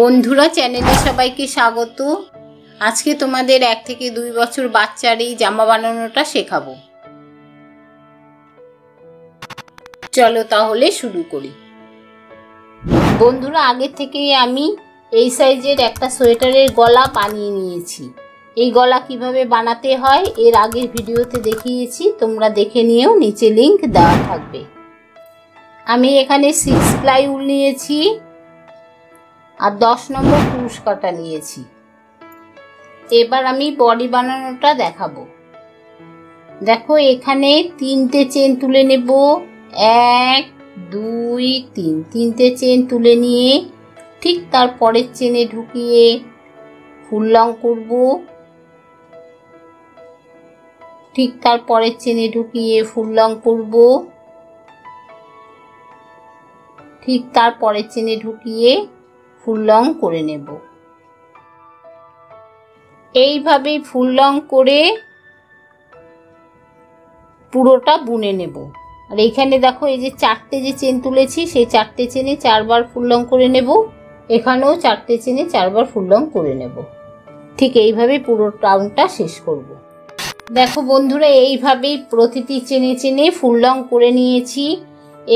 বন্ধুরা, চ্যানেলে সবাইকে স্বাগত। আজকে তোমাদের 1 থেকে 2 বছর বাচ্চার এই জামা বানানোটা শেখাবো। চলো তাহলে শুরু করি। বন্ধুরা, আগে থেকেই আমি এই সাইজের একটা সোয়েটারের গলা বানিয়ে নিয়েছি। এই গলা কিভাবে বানাতে হয় এর আগের ভিডিওতে দেখিয়েছি, তোমরা দেখে নিও, নিচে লিংক দেওয়া থাকবে। আমি এখানে 6 প্লাই উল নিয়েছি আর 10 নম্বর কুশ কাটা নিয়েছি। এবার আমি বডি বানানোটা দেখাবো। দেখো, এখানে 3টে চেন তুলে নেব। 1 2 3 3টে চেন তুলে নিয়ে ঠিক তার পরের চেনে ঢুকিয়ে ফুল লং করব। ঠিক তার পরের চেনে ঢুকিয়ে ফুল লং করব। ঠিক তার পরের চেনে ঢুকিয়ে ফুল লং করে নেব। এইভাবে ফুল লং করে পুরোটা বুনে নেব। আর এইখানে দেখো, এই যে 4টে যে চেন তুলেছি সেই 4টে চেনে 4বার ফুল লং করে নেব। এখানেও 4টে চেনে 4বার ফুল লং করে নেব। ঠিক এইভাবে পুরো রাউন্ডটা শেষ করব। দেখো বন্ধুরা, এইভাবেই প্রতিটি চেনে চেনে ফুল লং করে নিয়েছি।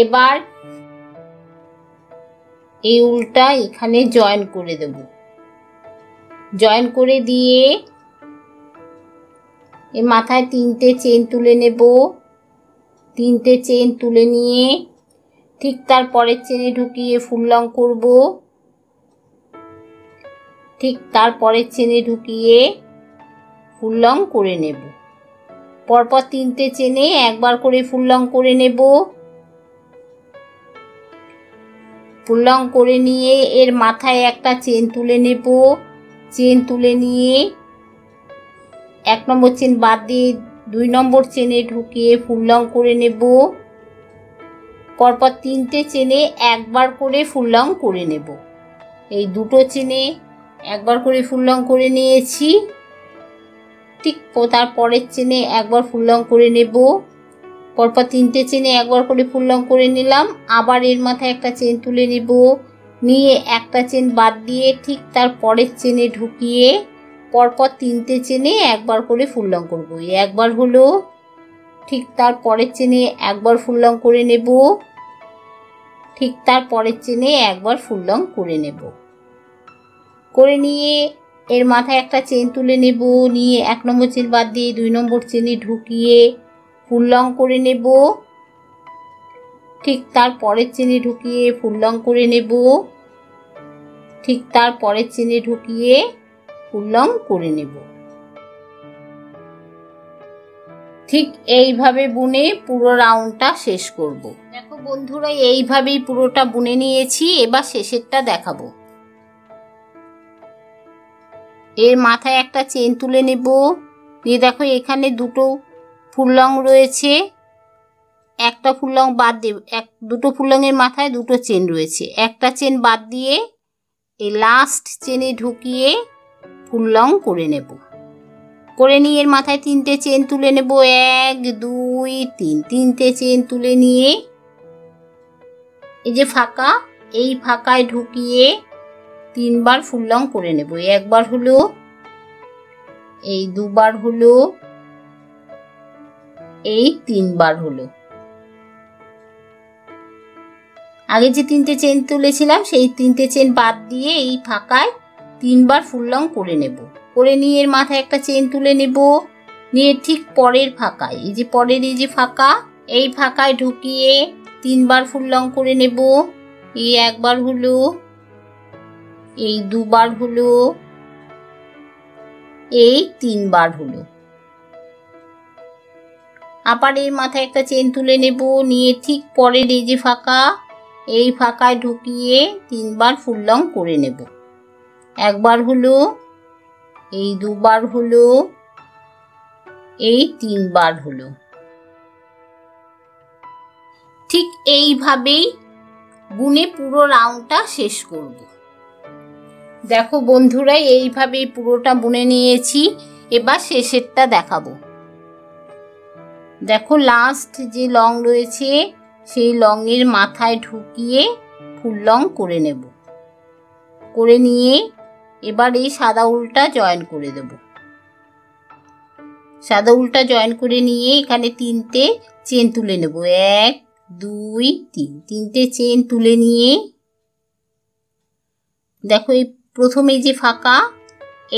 এবার এই উলটা এখানে জয়েন করে দেব। জয়েন করে দিয়ে এই মাথায় 3টে চেন তুলে নেব। 3টে চেন তুলে নিয়ে ঠিক তার পরের চেনে ঢুকিয়ে ফুল লং করব। ঠিক তার পরের চেনে ঢুকিয়ে ফুল লং করে নেব। পরপর 3টে চেনে 1বার করে ফুল লং করে নেব। ফুল লং করে নিয়ে এর মাথায় একটা চেন তুলে নেব। চেন তুলে নিয়ে 1 নম্বর চেন বাদ দিয়ে 2 নম্বর চেনে ঢুকিয়ে ফুল লং করে নেব। পরপর 3টে চেনে 1বার করে ফুল লং করে নেব। এই 2টো চেনে 1বার করে ফুল লং করে নিয়েছি। ঠিক তার পরের চেনে 1বার ফুল লং করে নেব। পরপর 3টে চেনে 1বার করে ফুল লং করে নিলাম। আবার এর মাথায় একটা চেন তুলে নেব। নিয়ে একটা চেন বাদ দিয়ে ঠিক তার পরের চেনে ঢুকিয়ে পরপর 3টে চেনে 1বার করে ফুল লং করব। এই 1বার হলো। ঠিক তার পরের চেনে 1বার ফুল লং করে নেব। ঠিক তার পরের চেনে 1বার ফুল লং করে নেব। করে নিয়ে এর মাথায় একটা চেন তুলে নেব। নিয়ে 1 নম্বর চেন বাদ দিয়ে 2 নম্বর চেনে ঢুকিয়ে ফুল লং করে নেব। ঠিক তার পরের চেনে ঢুকিয়ে ফুল লং করে নেব। ঠিক তার পরের চেনে ঢুকিয়ে ফুল লং করে নেব। ঠিক এইভাবে বুনে পুরো রাউন্ডটা শেষ করব। দেখো বন্ধুরা, এইভাবেই পুরোটা বুনে নিয়েছি। এবার শেষেরটা দেখাবো। এর মাথায় একটা চেন তুলে নেব। নিয়ে দেখো, এখানে 2টো ফুল লং রয়েছে। একটা ফুল লং বাদ দিয়ে 2টো ফুল লংয়ের মাথায় 2টো চেন রয়েছে। একটা চেন বাদ দিয়ে এই লাস্ট চেনে ঢুকিয়ে ফুল লং করে নেব। করে নিয়ে এর মাথায় 3টে চেন তুলে নেব। 1 2 3 3টে চেন তুলে নিয়ে এই যে ফাঁকা, এই ফাঁকায় ঢুকিয়ে 3বার ফুল লং করে নেব। 1বার হলো, এই 2বার হলো, এই 3বার হলো। আগে যে 3টে চেন তুলেছিলাম সেই 3টে চেন বাদ দিয়ে এই ফাঁকায় 3বার ফুল লং করে নেব। করে নিয়ে এর মাথায় একটা চেন তুলে নেব। নিয়ে ঠিক পরের ফাঁকায়, এই যে পরের এই যে ফাঁকা, এই ফাঁকায় ঢুকিয়ে 3বার ফুল লং করে নেব। এই 1বার হলো, এই 2বার হলো, এই 3বার হলো। আবার এর মাথায় একটা চেন তুলে নেব। নিয়ে ঠিক পরের এই যে ফাঁকা, এই ফাঁকায় ঢুকিয়ে 3বার ফুল লং করে নেব। 1বার হলো, এই 2বার হলো, এই 3বার হলো। ঠিক এইভাবেই বুনে পুরো রাউন্ডটা শেষ করব। দেখো বন্ধুরা, এইভাবেই পুরোটা বুনে নিয়েছি। এবার শেষেরটা দেখাবো। দেখো, লাস্ট যে লং রয়েছে সেই লংয়ের মাথায় ঢুকিয়ে ফুল লং করে নেব। করে নিয়ে এবার এই সাদা উলটা জয়েন করে দেব। সাদা উলটা জয়েন করে নিয়ে এখানে তিনটে চেন তুলে নেব, 1 2 3। তিনটে চেন তুলে নিয়ে দেখো এই প্রথমে যে ফাঁকা,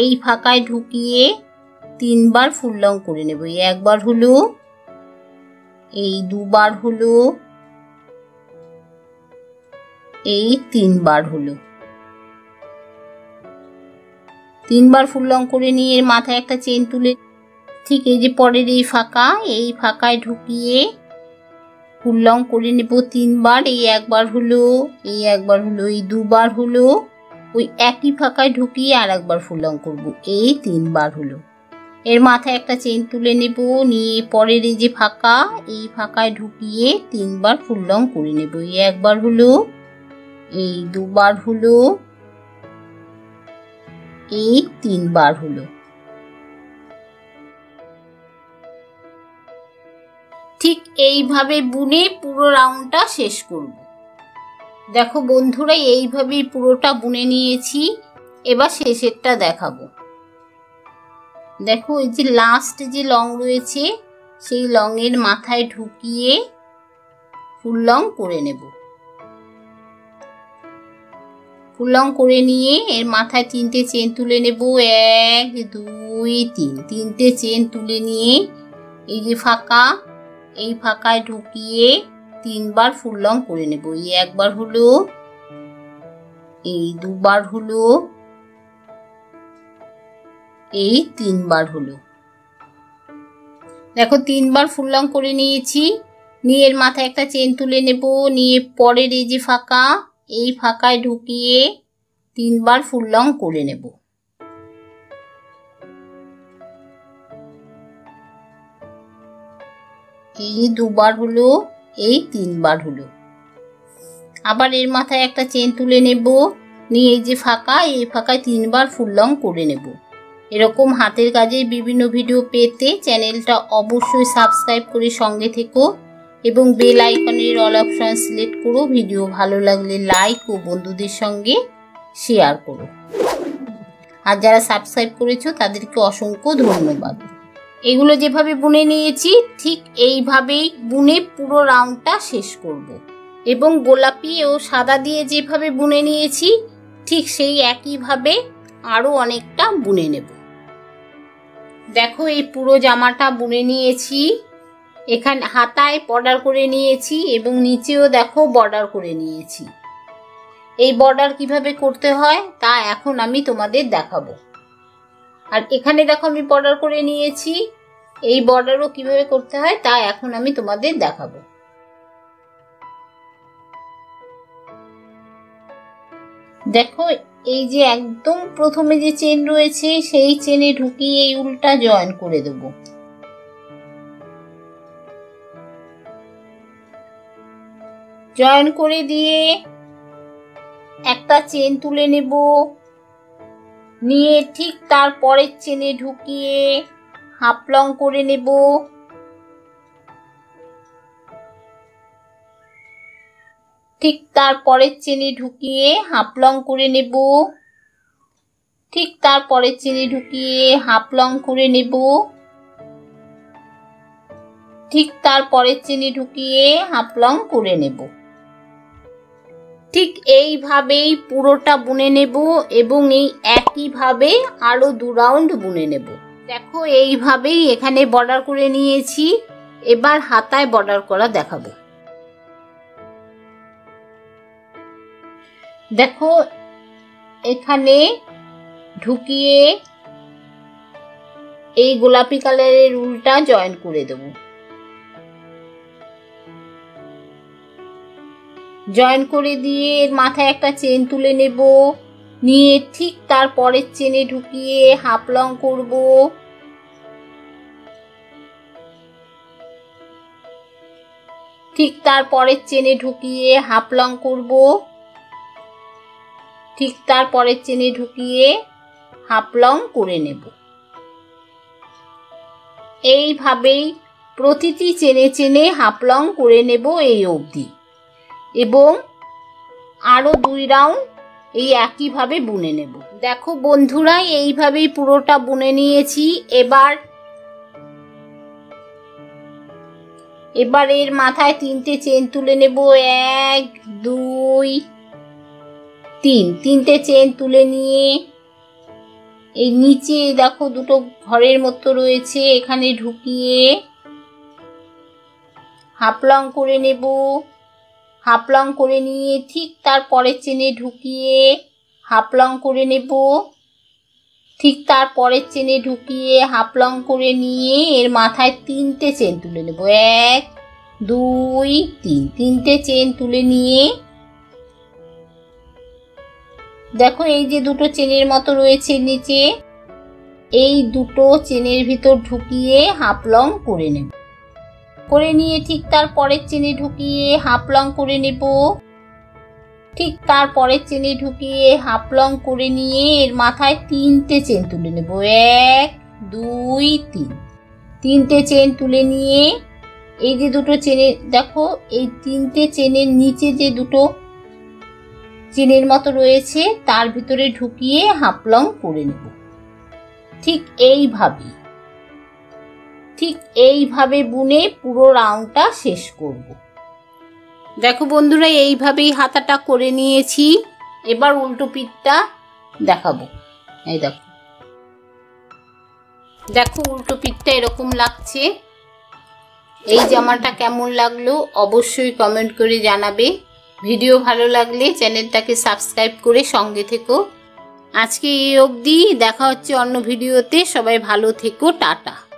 এই ফাঁকায় ঢুকিয়ে তিনবার ফুল লং করে নেব। এই একবার হলো, এই দুবার হলো, এই তিনবার হলো। তিনবার ফুল লং করে নিয়ে এর মাথায় একটা চেন তুলে ঠিক এই যে পরের এই ফাঁকা, এই ফাঁকায় ঢুকিয়ে ফুল লং করে নেব তিনবার। এই একবার হলো, এই একবার হলো, এই দুবার হলো। ওই একই ফাঁকায় ঢুকিয়ে আর একবার ফুল লং করব, এই তিনবার হলো। এর মাথায় একটা চেন তুলে নেব, নিয়ে পরের এই যে ফাঁকা, এই ফাঁকায় ঢুকিয়ে তিনবার ফুল লং করে নেব। এই একবার হলো, এই দুবার হলো, এই তিনবার হলো। ঠিক এইভাবে বুনে পুরো রাউন্ডটা শেষ করব। দেখো বন্ধুরা, এইভাবেই পুরোটা বুনে নিয়েছি। এবার শেষেরটা দেখাবো। দেখো এই যে লাস্ট যে লং রয়েছে, সেই লংয়ের মাথায় ঢুকিয়ে ফুল লং করে নেব। ফুল লং করে নিয়ে এর মাথায় তিনটে চেন তুলে নেব, 1 2 3। তিনটে চেন তুলে নিয়ে এই যে ফাঁকা, এই ফাঁকায় ঢুকিয়ে তিনবার ফুল লং করে নেব। এই একবার হলো, এই দুবার হলো, এই তিনবার হলো। দেখো তিনবার ফুল লং করে নিয়েছি, নিয়ে এর মাথায় একটা চেন তুলে নেব, নিয়ে পরের এই যে ফাঁকা, এই ফাঁকায় ঢুকিয়ে তিনবার ফুল লং করে নেব। এই দুবার হলো, এই তিনবার হলো। আবার এর মাথায় একটা চেন তুলে নেব, নিয়ে এই যে ফাঁকা, এই ফাঁকায় তিনবার ফুল লং করে নেব। এরকম হাতের কাজের বিভিন্ন ভিডিও পেতে চ্যানেলটা অবশ্যই সাবস্ক্রাইব করে সঙ্গে থেকো এবং বেল আইকনের অল অপশন সিলেক্ট করো। ভিডিও ভালো লাগলে লাইক ও বন্ধুদের সঙ্গে শেয়ার করো। আর যারা সাবস্ক্রাইব করেছো তাদেরকে অসংখ্য ধন্যবাদ। এগুলো যেভাবে বুনে নিয়েছি ঠিক এইভাবেই বুনে পুরো রাউন্ডটা শেষ করব। এবং গোলাপি ও সাদা দিয়ে যেভাবে বুনে নিয়েছি ঠিক সেই একইভাবে আরও অনেকটা বুনে নেব। দেখো এই পুরো জামাটা বুনে নিয়েছি, এখানে হাতায় বর্ডার করে নিয়েছি এবং নিচেও দেখো বর্ডার করে নিয়েছি। এই বর্ডার কিভাবে করতে হয় তা এখন আমি তোমাদের দেখাবো। আর এখানে দেখো আমি বর্ডার করে নিয়েছি, এই বর্ডারও কিভাবে করতে হয় তা এখন আমি তোমাদের দেখাবো। দেখো এই যে একদম প্রথমে যে চেন রয়েছে, সেই চেনে ঢুকিয়ে এই উলটা জয়েন করে দেব। জয়েন করে দিয়ে একটা চেন তুলে নেব, নিয়ে ঠিক তার পরের চেনে ঢুকিয়ে হাফ লং করে নেব। ঠিক তার পরের চেনে ঢুকিয়ে হাফ লং করে নেব। ঠিক তার পরের চেনে ঢুকিয়ে হাফ লং করে নেব। ঠিক তার পরের চেনে ঢুকিয়ে হাফ লং করে নেব। ঠিক এইভাবেই পুরোটা বুনে নেব এবং এই একইভাবে আরও 2 রাউন্ড বুনে নেব। দেখো এইভাবেই এখানে বর্ডার করে নিয়েছি। এবার হাতায় বর্ডার করা দেখাবো। দেখো এখানে ঢুকিয়ে এই গোলাপি কালারের উলটা জয়েন করে দেব। জয়েন করে দিয়ে এর মাথায় একটা চেন তুলে নেব, নিয়ে ঠিক তার পরের চেনে ঢুকিয়ে হাফ লং করব। ঠিক তার পরের চেনে ঢুকিয়ে হাফ লং করব। ঠিক তার পরের চেনে ঢুকিয়ে হাফ লং করে নেব। এইভাবেই প্রতিটি চেনে চেনে হাফ লং করে নেব এই অবধি এবং আরও 2 রাউন্ড এই একইভাবে বুনে নেব। দেখো বন্ধুরা, এইভাবেই পুরোটা বুনে নিয়েছি। এবার এর মাথায় তিনটে চেন তুলে নেব। 1 2 3 তিনটে চেন তুলে নিয়ে এই নিচে দেখো দুটো ঘরের মতো রয়েছে, এখানে ঢুকিয়ে হাফ লং করে নেব। হাফ লং করে নিয়ে ঠিক তারপরের চেনে ঢুকিয়ে হাফ লং করে নেব। ঠিক তারপরের চেনে ঢুকিয়ে হাফ লং করে নিয়ে এর মাথায় তিনটে চেন তুলে নেব। 1 2 3 তিনটে চেন তুলে নিয়ে দেখো এই যে দুটো চেনের মতো রয়েছে নিচে, এই দুটো চেনের ভিতর ঢুকিয়ে হাফ লং করে নেব। করে নিয়ে ঠিক তার পরের চেনে ঢুকিয়ে হাফ লং করে নেব। ঠিক তার পরের চেনে ঢুকিয়ে হাফ লং করে নিয়ে এর মাথায় তিনটে চেন তুলে নেব। 1 2 3 তিনটে চেন তুলে নিয়ে এই যে দুটো চেনে দেখো এই তিনটে চেনের নিচে যে দুটো চেনের মতো রয়েছে তার ভিতরে ঢুকিয়ে হাফ লং করে নেব। ঠিক এইভাবে বুনে পুরো রাউন্ডটা শেষ করব। দেখো বন্ধুরা, এইভাবেই হাতাটা করে নিয়েছি। এবার উল্টো পিঠটা দেখাবো। এই দেখো, উল্টো পিঠটা এরকম লাগছে। এই জামাটা কেমন লাগলো অবশ্যই কমেন্ট করে জানাবে। ভিডিও ভালো লাগলে চ্যানেলটাকে সাবস্ক্রাইব করে সঙ্গে থেকো। আজকে এই অবধি, দেখা হচ্ছে অন্য ভিডিওতে। সবাই ভালো থেকো, টাটা।